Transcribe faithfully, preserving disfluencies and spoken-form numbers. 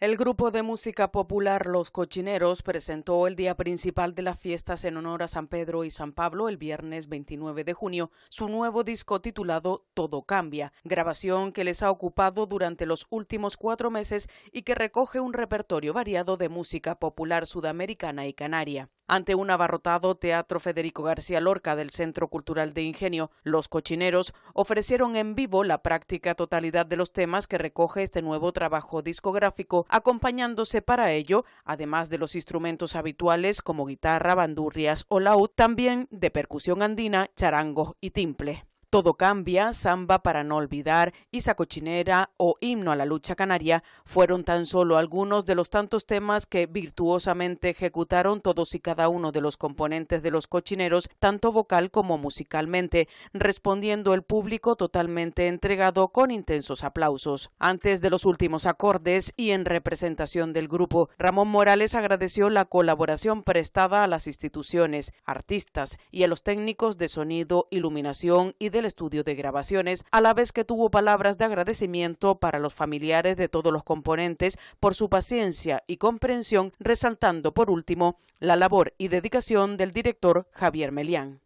El grupo de música popular Los Cochineros presentó el día principal de las fiestas en honor a San Pedro y San Pablo el viernes veintinueve de junio, su nuevo disco titulado Todo Cambia, grabación que les ha ocupado durante los últimos cuatro meses y que recoge un repertorio variado de música popular sudamericana y canaria. Ante un abarrotado Teatro Federico García Lorca del Centro Cultural de Ingenio, Los Cochineros ofrecieron en vivo la práctica totalidad de los temas que recoge este nuevo trabajo discográfico, acompañándose para ello, además de los instrumentos habituales como guitarra, bandurrias o laúd, también de percusión andina, charangos y timple. Todo Cambia, Samba para no olvidar, Isa Cochinera o Himno a la Lucha Canaria fueron tan solo algunos de los tantos temas que virtuosamente ejecutaron todos y cada uno de los componentes de Los Cochineros, tanto vocal como musicalmente, respondiendo el público totalmente entregado con intensos aplausos. Antes de los últimos acordes y en representación del grupo, Ramón Morales agradeció la colaboración prestada a las instituciones, artistas y a los técnicos de sonido, iluminación y de el estudio de grabaciones, a la vez que tuvo palabras de agradecimiento para los familiares de todos los componentes por su paciencia y comprensión, resaltando por último la labor y dedicación del director Javier Melián.